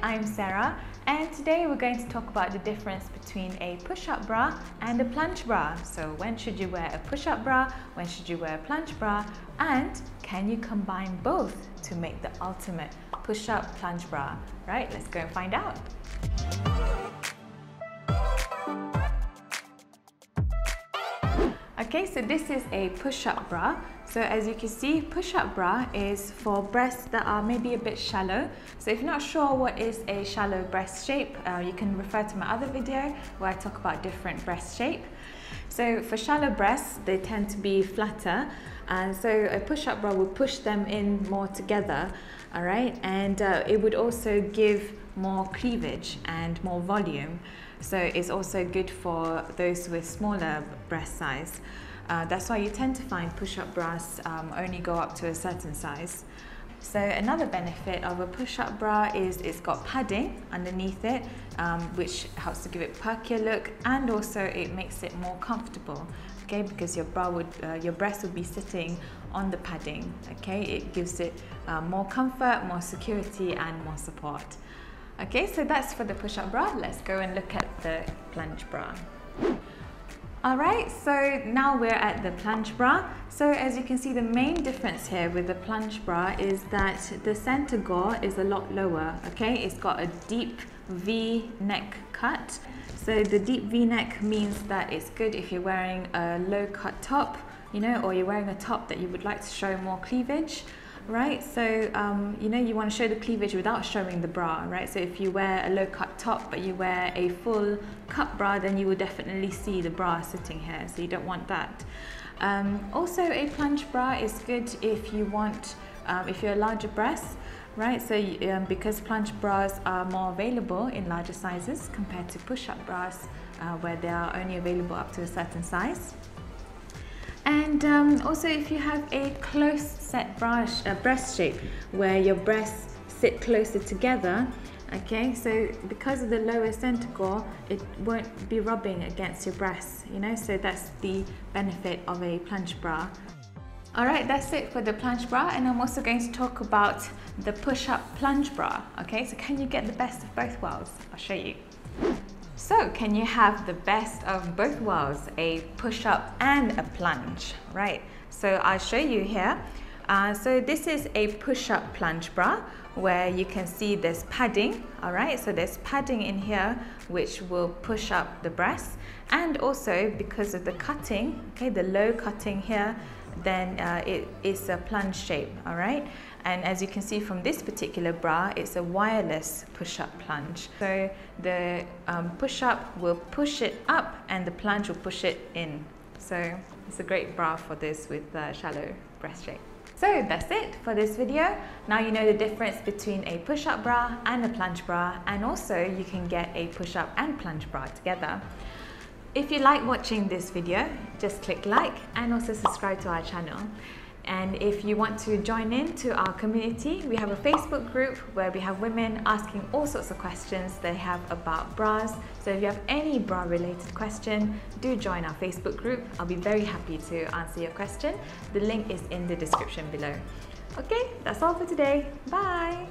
Hi, I'm Sarah, and today we're going to talk about the difference between a push-up bra and a plunge bra. So when should you wear a push-up bra, when should you wear a plunge bra, and can you combine both to make the ultimate push-up plunge bra? Right, let's go and find out. Okay, so this is a push-up bra. So as you can see, push-up bra is for breasts that are maybe a bit shallow. So if you're not sure what is a shallow breast shape, you can refer to my other video where I talk about different breast shape. So for shallow breasts, they tend to be flatter, and so a push-up bra will push them in more together, all right? And it would also give more cleavage and more volume. So it's also good for those with smaller breast size. That's why you tend to find push-up bras only go up to a certain size. So another benefit of a push-up bra is it's got padding underneath it, which helps to give it perkier look, and also it makes it more comfortable, okay? Because your breast would be sitting on the padding, okay? It gives it more comfort, more security, and more support. Okay, so that's for the push-up bra. Let's go and look at the plunge bra. Alright, so now we're at the plunge bra. So as you can see, the main difference here with the plunge bra is that the center gore is a lot lower, okay? It's got a deep V-neck cut. So the deep V-neck means that it's good if you're wearing a low-cut top, you know, or you're wearing a top that you would like to show more cleavage. Right, so you know, you want to show the cleavage without showing the bra, right? So if you wear a low-cut top but you wear a full cut bra, then you will definitely see the bra sitting here, so you don't want that. Also, a plunge bra is good if you want, if you're a larger breast, right? So because plunge bras are more available in larger sizes compared to push-up bras, where they are only available up to a certain size. And also, if you have a close-set breast shape where your breasts sit closer together, okay, so because of the lower center gore, it won't be rubbing against your breasts, you know, so that's the benefit of a plunge bra. Alright, that's it for the plunge bra, and I'm also going to talk about the push-up plunge bra, okay, so can you get the best of both worlds? I'll show you. So, can you have the best of both worlds, a push-up and a plunge, right? So, I'll show you here. So, this is a push-up plunge bra where you can see there's padding, all right? So, there's padding in here which will push up the breasts, and also because of the cutting, okay, the low cutting here, then it is a plunge shape, all right? And as you can see from this particular bra, it's a wireless push-up plunge. So the push-up will push it up and the plunge will push it in. So it's a great bra for this with shallow breast shape. So that's it for this video. Now you know the difference between a push-up bra and a plunge bra, and also you can get a push-up and plunge bra together. If you like watching this video, just click like and also subscribe to our channel. And if you want to join in to our community, we have a Facebook group where we have women asking all sorts of questions they have about bras. So if you have any bra related question, do join our Facebook group. I'll be very happy to answer your question. The link is in the description below. Okay, that's all for today. Bye!